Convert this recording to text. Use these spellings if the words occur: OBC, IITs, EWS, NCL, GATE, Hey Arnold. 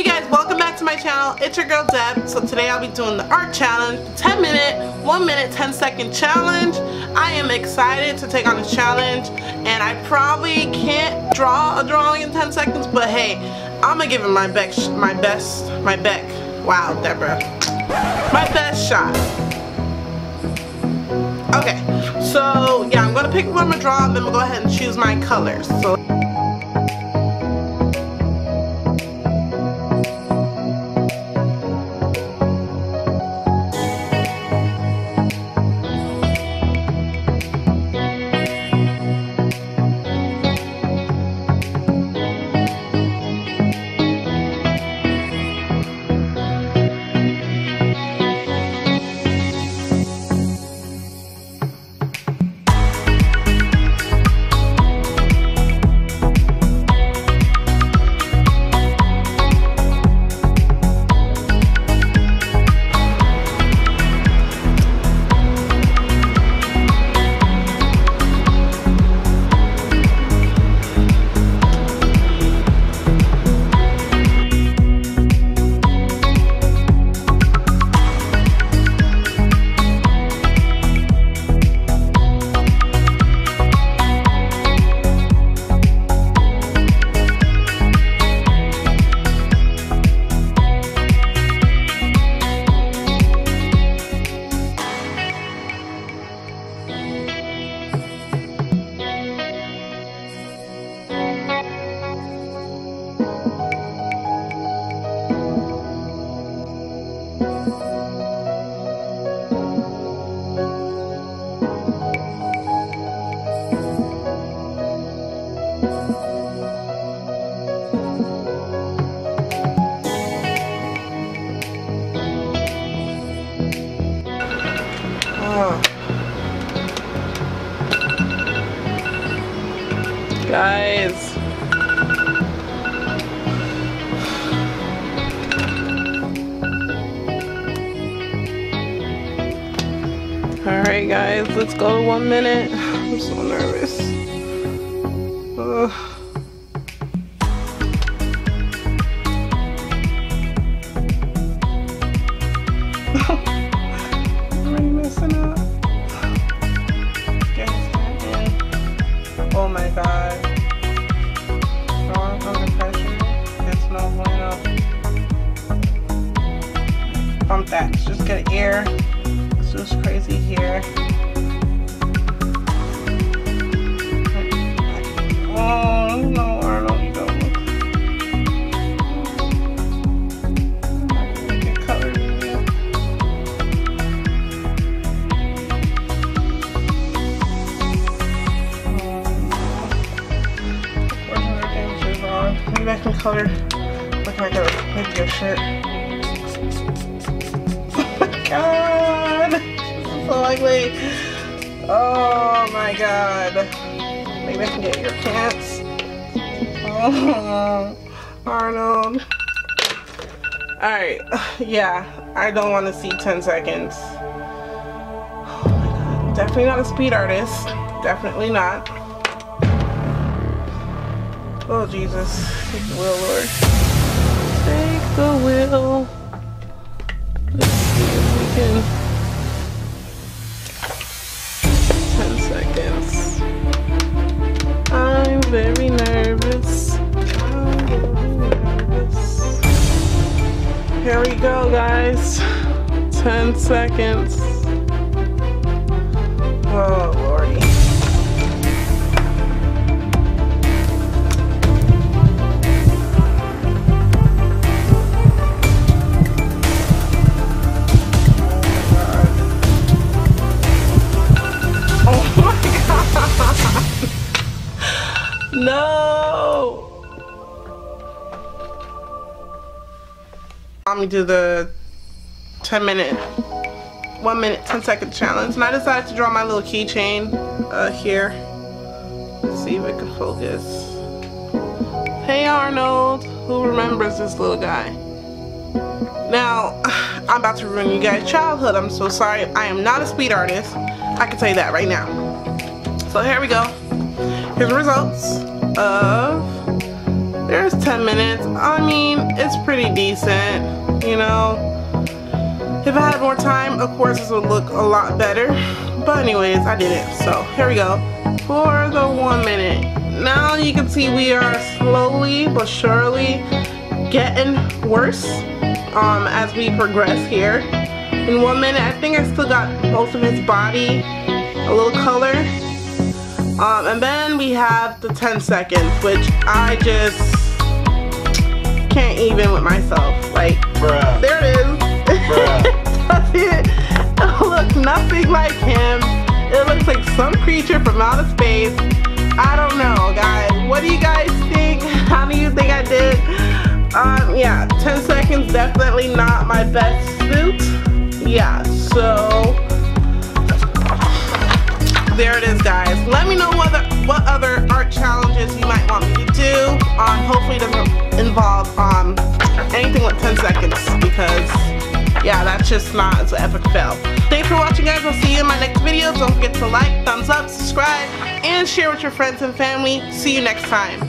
Hey guys, welcome back to my channel. It's your girl Deb. So today I'll be doing the art challenge, 10-minute, 1 minute, 10-second challenge. I am excited to take on this challenge, and I probably can't draw a drawing in 10 seconds, but hey, I'm gonna give it my best shot. Okay, so yeah, I'm gonna pick what I'm gonna draw, and then we'll go ahead and choose my colors. So. Guys, alright guys, let's go. 1 minute. I'm so nervous. Ugh. Bump that. Just get an ear. It's just crazy here. Oh no, Arnold, you don't look. I'm not gonna make it colored in you. Where's my damages on? Maybe I can color. Look like a video shirt. God, this is so ugly. Oh my God. Maybe I can get your pants. Oh, Arnold. Alright, yeah, I don't want to see 10 seconds. Oh my God. Definitely not a speed artist. Definitely not. Oh, Jesus. Take the wheel, Lord. Take the wheel. Let's see if we can. 10 seconds. I'm very nervous. Here we go, guys. 10 seconds. Oh, Lordy. No! I'm gonna do the 1 minute, 10 second challenge. And I decided to draw my little keychain here. Let's see if I can focus. Hey Arnold, who remembers this little guy? Now, I'm about to ruin you guys' childhood. I'm so sorry. I am not a speed artist. I can tell you that right now. So here we go. Here's the results of There's 10 minutes. I mean, it's pretty decent, you know. If I had more time, of course, this would look a lot better. But anyways, I didn't. So here we go for the 1 minute. Now you can see we are slowly but surely getting worse as we progress here. In 1 minute, I think I still got most of his body, a little color. And then we have the 10 seconds, which I just can't even with myself. Like, bruh. There it is. Bruh. It looks nothing like him. It looks like some creature from outer space. I don't know, guys. What do you guys think? How do you think I did? Yeah, 10 seconds, definitely not my best suit. Yeah, so... there it is, guys. Let me know what other art challenges you might want me to do. Hopefully it doesn't involve anything with 10 seconds because, yeah, that's just not an epic fail. Thanks for watching, guys. I'll see you in my next video. Don't forget to like, thumbs up, subscribe, and share with your friends and family. See you next time.